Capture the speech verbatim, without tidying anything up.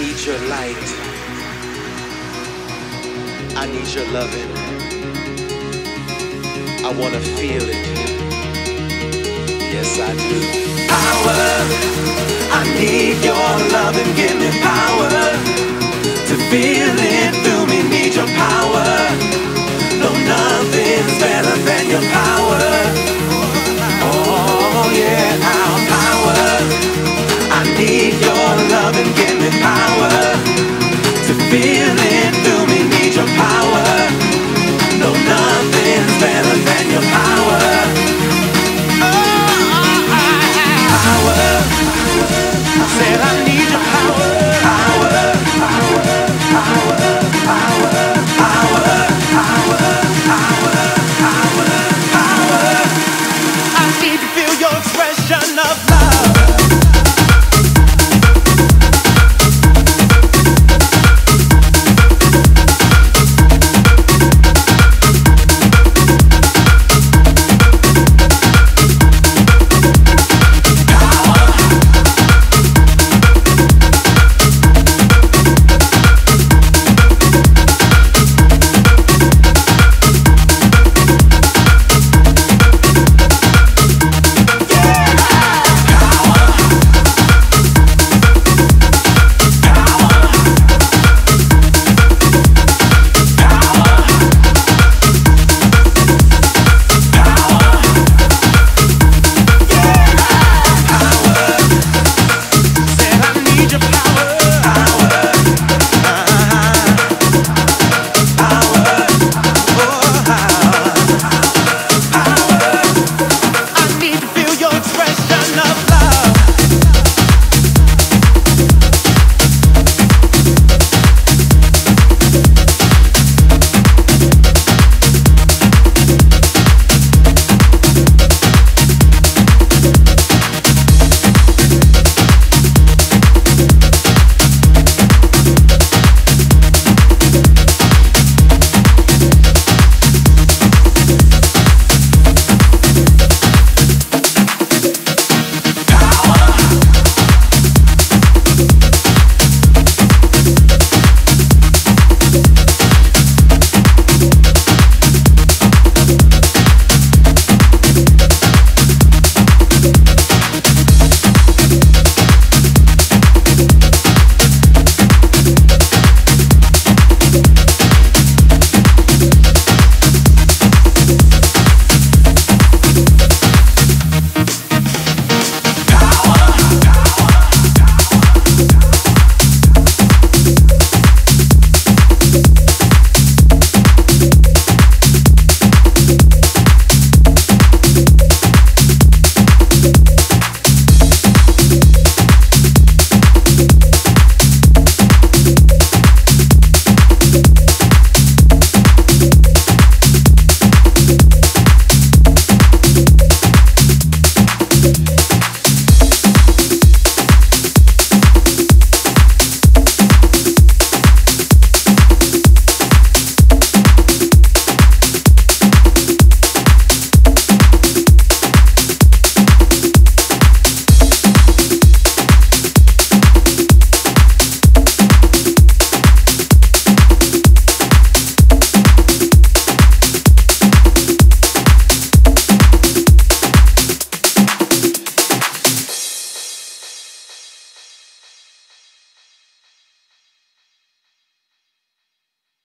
need your light. I need your loving. I want to feel it. Yes, I do. Power. I need your loving. Give me power to feel it through me. Need your power. No, nothing's better than your power. Oh, yeah, our power. I need your loving. Give me power to feel it through me. Need your power. No, nothing's better than your power. Oh, power. I said I need your power. Power. Power. Power. Power. Power. Power. Power. Power. Power. I need to feel your expression of